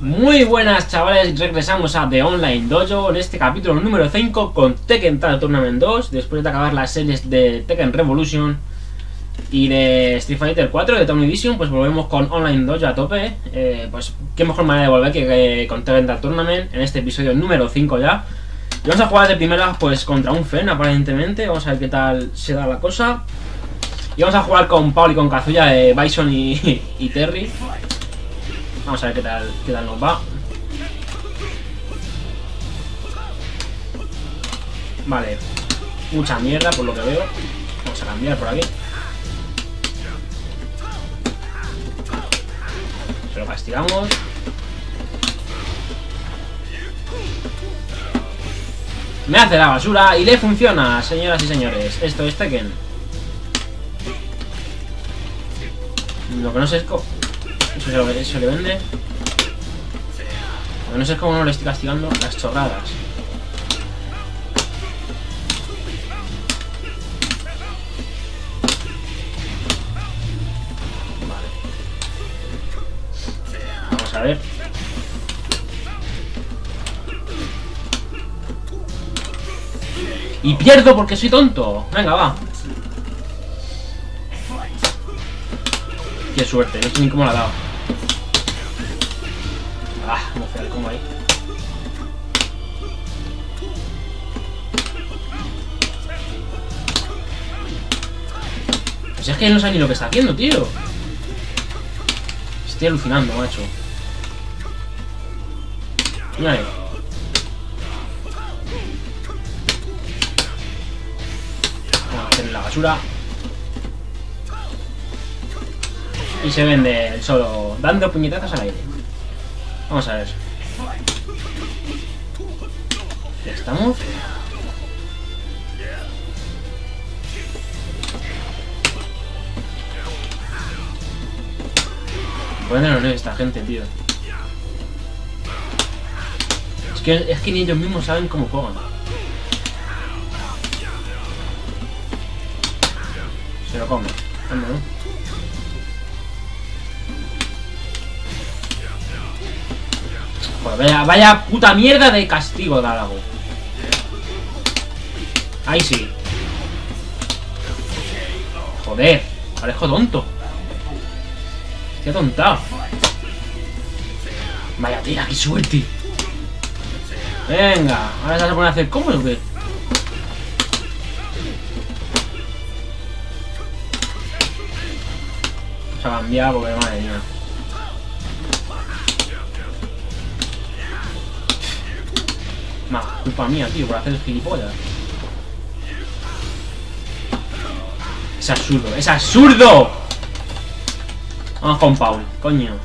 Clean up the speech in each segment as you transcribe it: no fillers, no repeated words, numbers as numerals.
Muy buenas, chavales, regresamos a The Online Dojo en este capítulo número 5 con Tekken Tag Tournament 2, después de acabar las series de Tekken Revolution y de Street Fighter 4 de Tony Vision. Pues volvemos con Online Dojo a tope. Pues qué mejor manera de volver que con Tekken Tag Tournament en este episodio número 5 ya. Y vamos a jugar de primera pues contra un Fen, aparentemente. Vamos a ver qué tal se da la cosa. Y vamos a jugar con Paul y con Kazuya, Bison y Terry. Vamos a ver qué tal nos va. Vale. Mucha mierda por lo que veo. Vamos a cambiar por aquí. Se lo castigamos. Me hace la basura y le funciona, señoras y señores. Esto es Tekken. Lo que no sé es cómo. Eso le vende. Lo que no sé es cómo no le estoy castigando las chorradas. Vale. Vamos a ver. Y pierdo porque soy tonto. Venga, va. Qué suerte, no sé ni cómo la ha dado. Ah, no sé cómo ahí. Pues es que no sabe ni lo que está haciendo, tío. Estoy alucinando, macho. Mira ahí. La basura y se vende el solo dando puñetazos al aire. Vamos a ver, ya estamos. Pueden no leer esta gente, tío. Es que ni ellos mismos saben cómo juegan. Se lo come. Anda, ¿no? Pues vaya puta mierda de castigo de Alago. Ahí sí. Joder, parezco tonto. Estoy atontado. Vaya tira, qué suerte. Venga, ahora se va a poner a hacer cómo o qué. A cambiar porque madre mía. Más culpa mía, tío, por hacer el gilipollas. Es absurdo, es absurdo. Vamos con Paul, coño.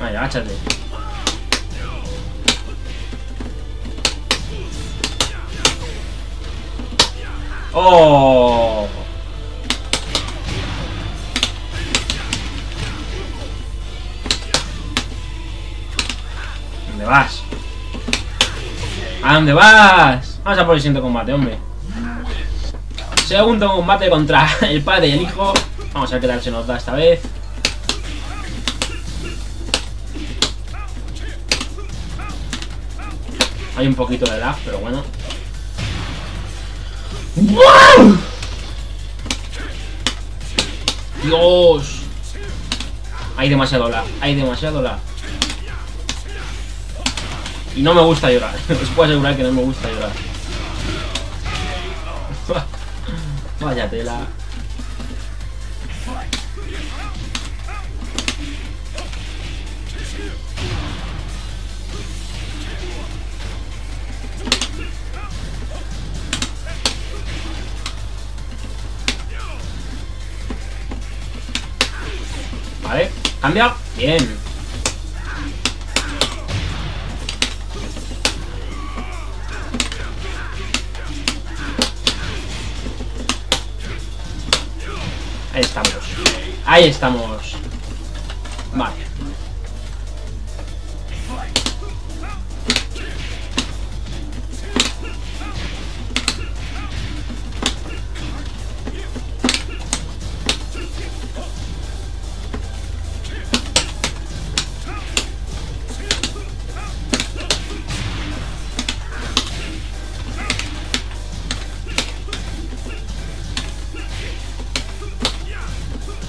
Vale, agáchate. ¡Oh! ¿Dónde vas? ¿A dónde vas? Vamos a por el siguiente combate, hombre. Segundo combate contra el padre y el hijo. Vamos a ver qué tal se nos da esta vez. Hay un poquito de lag, pero bueno. ¡Wow! ¡Dios! Hay demasiado lag, hay demasiado lag. Y no me gusta llorar. Os puedo asegurar que no me gusta llorar. Vaya tela. Vale, cambia, bien. Ahí estamos. Ahí estamos. Vale.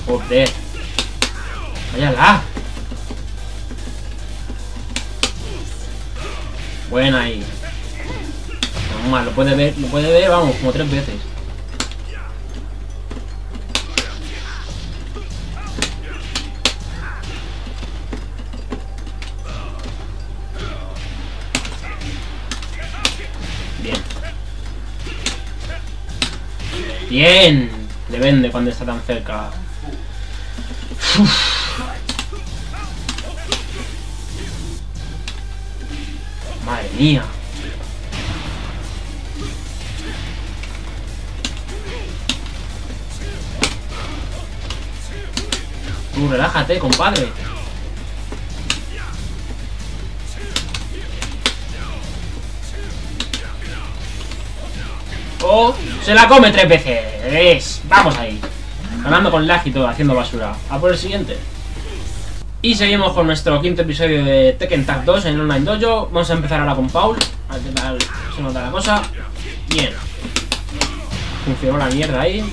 Joder. Váyala. Buena ahí. Vamos mal, lo puede ver, vamos, como 3 veces. Bien, le vende cuando está tan cerca. Uf. Madre mía. Tú relájate, compadre. Oh, se la come 3 veces. Vamos ahí. Ganando con lag y todo, haciendo basura. A por el siguiente. Y seguimos con nuestro 5º episodio de Tekken Tag 2 en Online Dojo. Vamos a empezar ahora con Paul. A ver qué tal se nota la cosa. Bien. Funcionó la mierda ahí.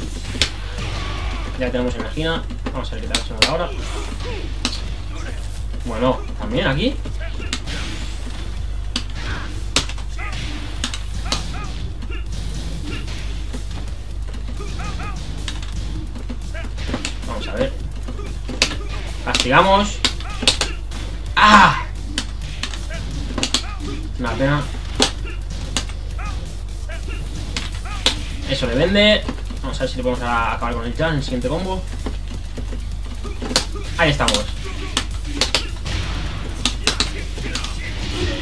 Ya tenemos en la esquina. Vamos a ver qué tal se nota ahora. Bueno, también aquí. Vamos a ver. Castigamos. ¡Ah! Una pena. Eso le vende. Vamos a ver si le podemos acabar con el en el siguiente combo. Ahí estamos.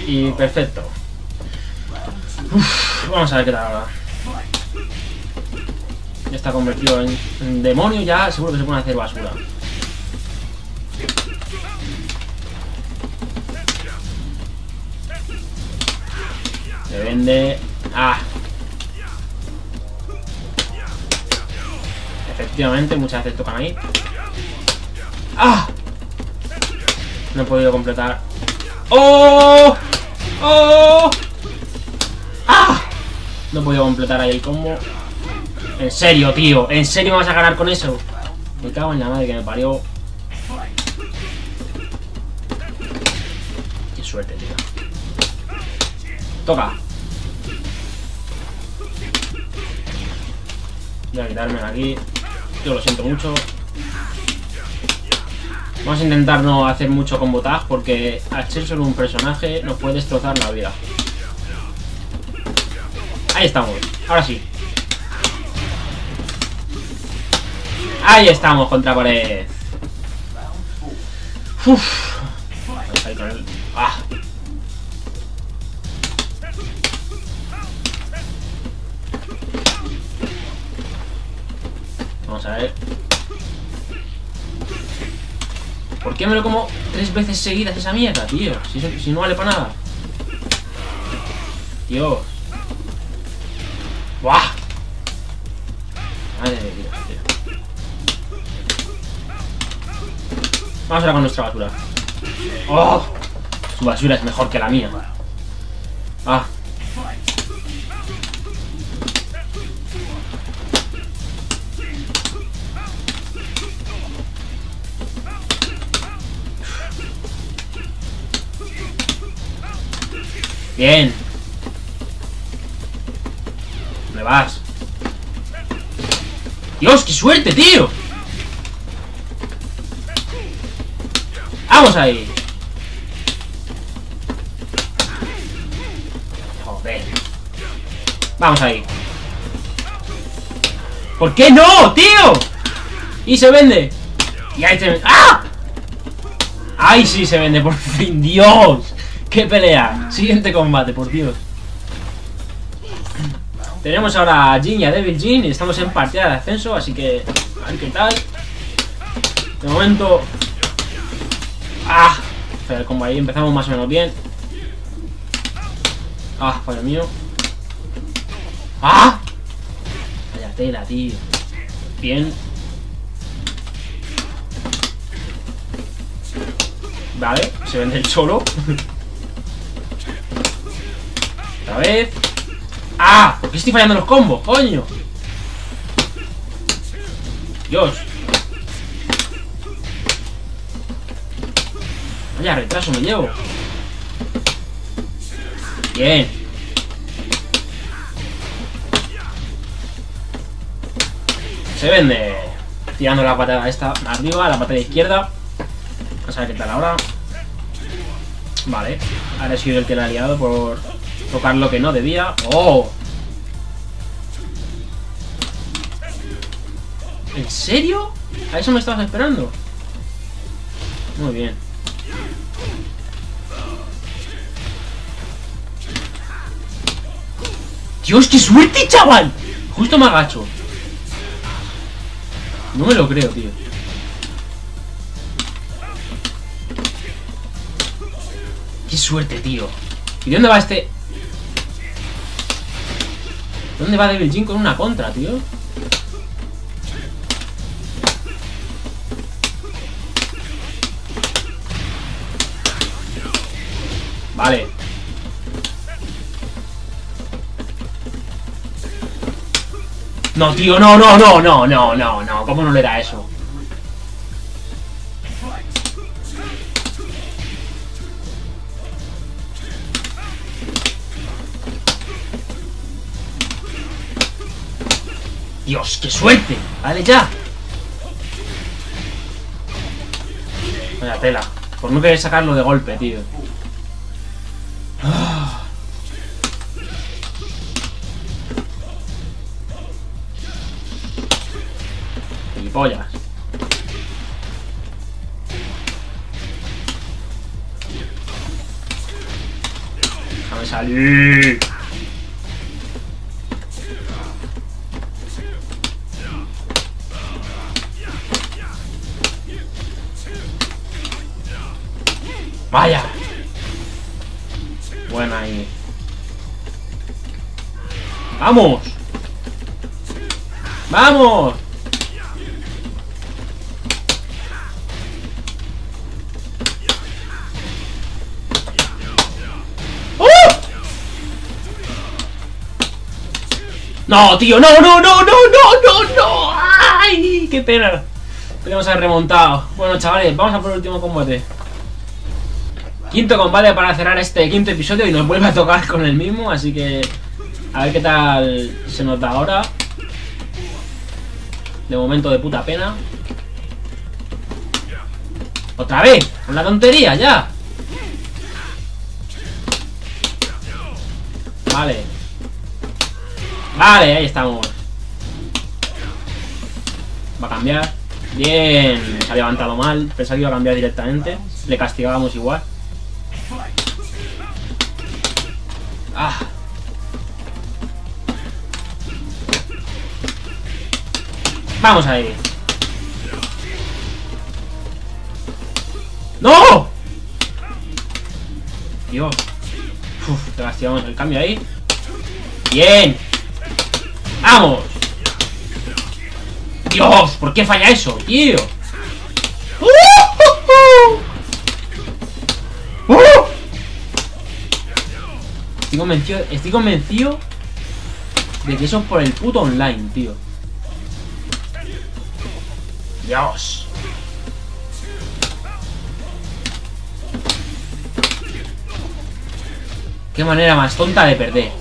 Y perfecto. Uf, vamos a ver qué tal ahora. Ya está convertido en demonio, ya seguro que se pone a hacer basura. Se vende. Ah. Efectivamente, muchas veces tocan ahí. ¡Ah! No he podido completar. ¡Oh! ¡Oh! ¡Ah! No he podido completar ahí el combo. En serio, tío. ¿En serio me vas a ganar con eso? Me cago en la madre que me parió. Qué suerte, tío. Toca. Voy a quitarme de aquí. Yo lo siento mucho. Vamos a intentar no hacer mucho combo tag porque al ser solo un personaje nos puede destrozar la vida. Ahí estamos. Ahora sí. Ahí estamos, contra pared. Uff. Ah. Vamos a ver. ¿Por qué me lo como 3 veces seguidas esa mierda, tío? Si no vale para nada. Dios. ¡Buah! Madre de Dios, tío. Vamos ahora con nuestra basura. ¡Oh! Su basura es mejor que la mía. ¡Ah! ¡Bien! ¿Dónde vas? ¡Dios, qué suerte, tío! ¡Vamos ahí! Joder. Vamos ahí. ¿Por qué no, tío? Y se vende. Y ahí se vende. ¡Ah! ¡Ahí sí se vende! ¡Por fin! ¡Dios! ¡Qué pelea! Siguiente combate, por Dios. Tenemos ahora a Jin y a Devil Jin. Estamos en partida de ascenso, así que... a ver qué tal. De momento... ¡Ah! El combo ahí, empezamos más o menos bien. ¡Ah! Padre mío. ¡Ah! Vaya tela, tío. Bien. Vale, se vende el solo. Otra vez. ¡Ah! ¿Por qué estoy fallando los combos? ¡Coño! Dios. Vaya retraso me llevo. Bien. Se vende. Tirando la patada esta arriba, la patada izquierda. Vamos a ver qué tal ahora. Vale. Ahora he sido el que la ha liado por tocar lo que no debía. ¡Oh! ¿En serio? ¿A eso me estabas esperando? Muy bien. ¡Dios, qué suerte, chaval! Justo me agacho. No me lo creo, tío. ¡Qué suerte, tío! ¿Y dónde va este? ¿Dónde va Devil Jin con una contra, tío? Vale. No, tío, no. ¿Cómo no le da eso? Dios, qué suerte. Vale, ya. Vaya tela. Por no querer sacarlo de golpe, tío. Pollas. Déjame salir. Vaya. Buena ahí. Vamos. Vamos. No, tío, no. Ay, qué pena. Podríamos haber remontado. Bueno, chavales, vamos a por el último combate. Quinto combate para cerrar este quinto episodio y nos vuelve a tocar con el mismo, así que a ver qué tal se nos da ahora. De momento de puta pena. Otra vez, una tontería ya. Vale. Vale, ahí estamos. Va a cambiar. Bien, se ha levantado mal. Pensaba que iba a cambiar directamente. Le castigábamos igual. Ah. Vamos ahí. ¡No! Dios. Uf, le castigamos el cambio ahí. Bien. ¡Vamos! ¡Dios! ¿Por qué falla eso, tío? Estoy convencido de que eso es por el puto online, tío. ¡Dios! ¡Qué manera más tonta de perder!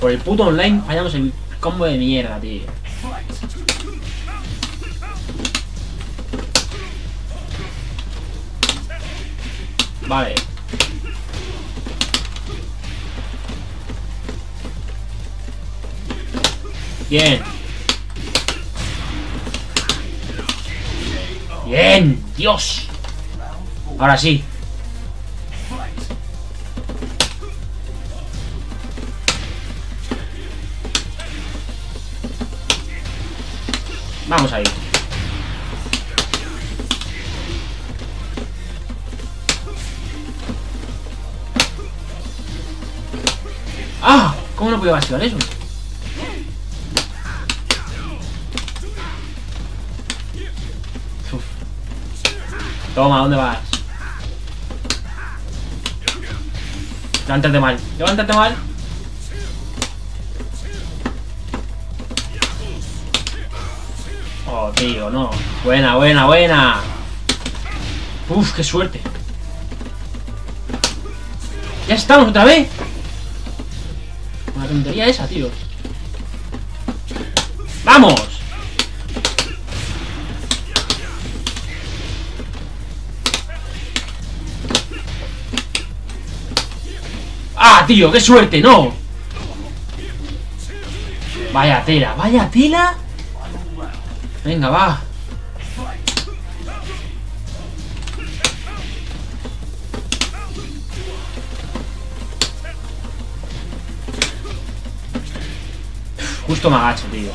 Por el puto online fallamos el... combo de mierda, tío. Vale. Bien. Bien, Dios. Ahora sí. Vamos ahí. ¡Ah! ¿Cómo no podía vacilar eso? Uf. Toma, ¿dónde vas? Levántate mal. Levántate mal. Oh, tío, no. Buena. Uf, qué suerte. ¡Ya estamos otra vez! Una tontería esa, tío. ¡Vamos! ¡Ah, tío! ¡Qué suerte! ¡No! Vaya tela, vaya tela. Venga, va. Justo me agacho, tío.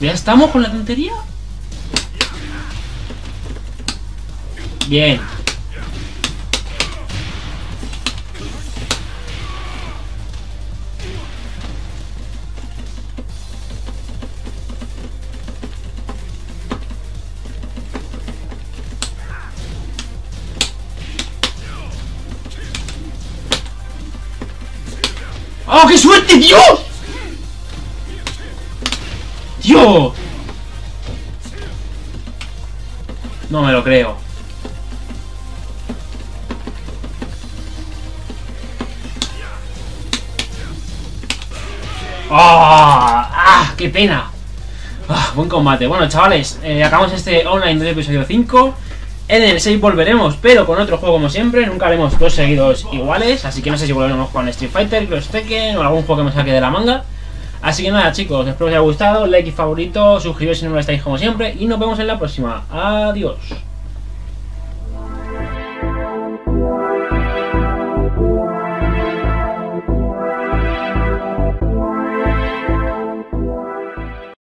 ¿Ya estamos con la tontería? Bien. ¡Oh, qué suerte, Dios! ¡Dios! No me lo creo. ¡Oh! ¡Ah! ¡Qué pena! ¡Ah, buen combate! Bueno, chavales, acabamos este online del episodio 5. En el 6 volveremos, pero con otro juego como siempre. Nunca haremos dos seguidos iguales. Así que no sé si volveremos con Street Fighter, Cross Tekken o algún juego que me saque de la manga. Así que nada, chicos, espero que os haya gustado. Like y favorito, suscribiros si no lo estáis como siempre. Y nos vemos en la próxima. Adiós.